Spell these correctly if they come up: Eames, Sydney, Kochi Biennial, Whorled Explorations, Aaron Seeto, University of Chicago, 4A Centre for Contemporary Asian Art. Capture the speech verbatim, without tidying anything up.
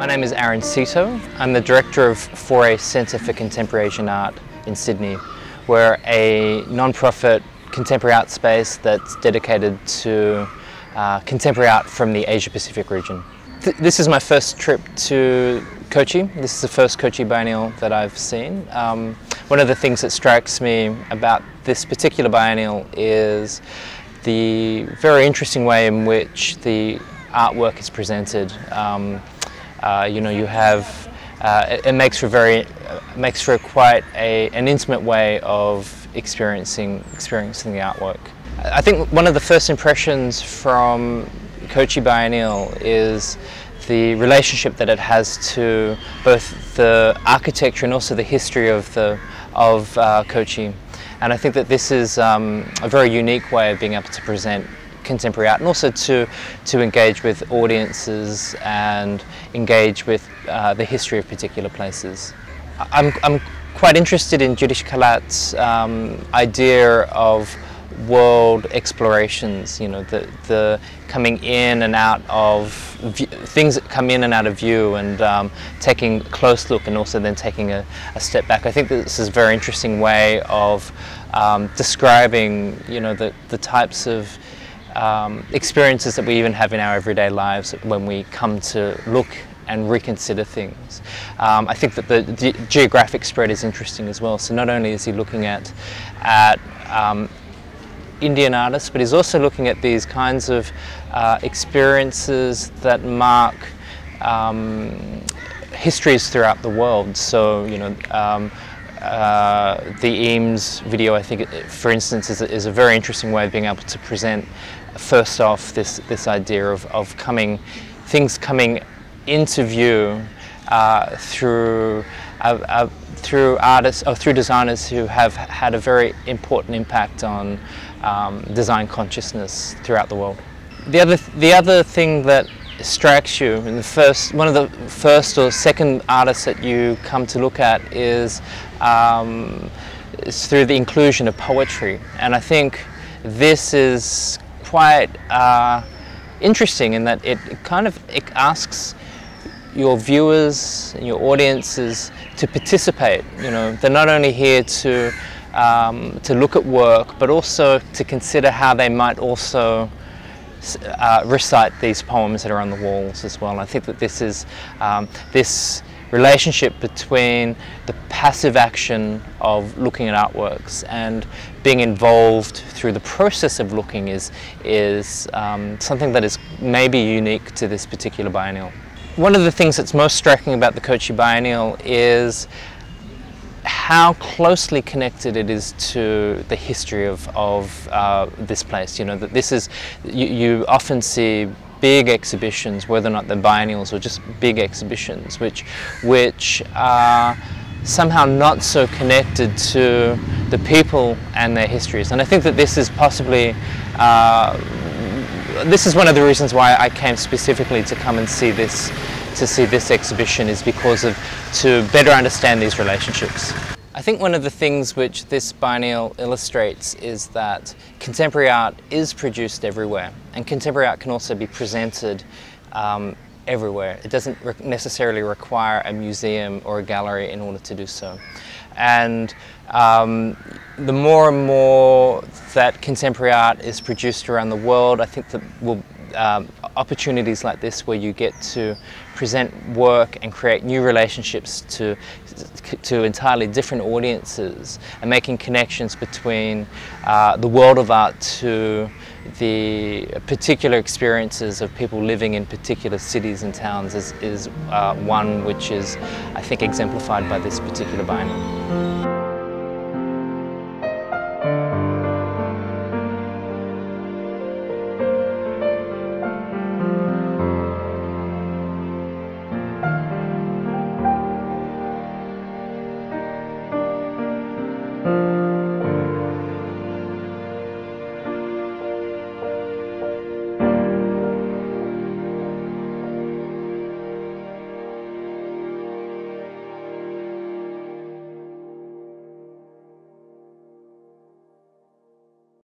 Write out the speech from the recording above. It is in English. My name is Aaron Seeto. I'm the director of four A Centre for Contemporary Asian Art in Sydney. We're a non-profit contemporary art space that's dedicated to uh, contemporary art from the Asia-Pacific region. Th this is my first trip to Kochi. This is the first Kochi Biennial that I've seen. Um, one of the things that strikes me about this particular biennial is the very interesting way in which the artwork is presented. Um, Uh, you know, you have uh, it, it makes for very uh, makes for quite a an intimate way of experiencing experiencing the artwork. I think one of the first impressions from Kochi Biennial is the relationship that it has to both the architecture and also the history of the of uh, Kochi, and I think that this is um, a very unique way of being able to present contemporary art, and also to to engage with audiences and engage with uh, the history of particular places. I'm, I'm quite interested in Jyothish Kalat's um, idea of world explorations, you know, the, the coming in and out of view, things that come in and out of view, and um, taking a close look and also then taking a, a step back. I think that this is a very interesting way of um, describing, you know, the, the types of Um, experiences that we even have in our everyday lives when we come to look and reconsider things. Um, I think that the, the geographic spread is interesting as well. So not only is he looking at, at um, Indian artists, but he's also looking at these kinds of uh, experiences that mark um, histories throughout the world. So, you know, um, Uh, the Eames video, I think, for instance, is a, is a very interesting way of being able to present, first off, this this idea of, of coming, things coming into view uh, through uh, uh, through artists or through designers who have had a very important impact on um, design consciousness throughout the world. The other th the other thing that strikes you, and the first, one of the first or second artists that you come to look at is, um, is through the inclusion of poetry, and I think this is quite uh, interesting in that it kind of it asks your viewers and your audiences to participate. You know, they're not only here to um, to look at work, but also to consider how they might also Uh, recite these poems that are on the walls as well. And I think that this is um, this relationship between the passive action of looking at artworks and being involved through the process of looking is is um, something that is maybe unique to this particular biennial. One of the things that's most striking about the Kochi Biennial is how closely connected it is to the history of, of uh, this place. You know, that this is, you, you often see big exhibitions, whether or not they're biennials or just big exhibitions, which, which are somehow not so connected to the people and their histories. And I think that this is possibly, uh, this is one of the reasons why I came specifically to come and see this to see this exhibition, is because of to better understand these relationships. I think one of the things which this biennial illustrates is that contemporary art is produced everywhere, and contemporary art can also be presented um, everywhere. It doesn't re necessarily require a museum or a gallery in order to do so. And um, the more and more that contemporary art is produced around the world, I think that will Um, opportunities like this, where you get to present work and create new relationships to to entirely different audiences, and making connections between uh, the world of art to the particular experiences of people living in particular cities and towns is, is uh, one which is, I think, exemplified by this particular biennial.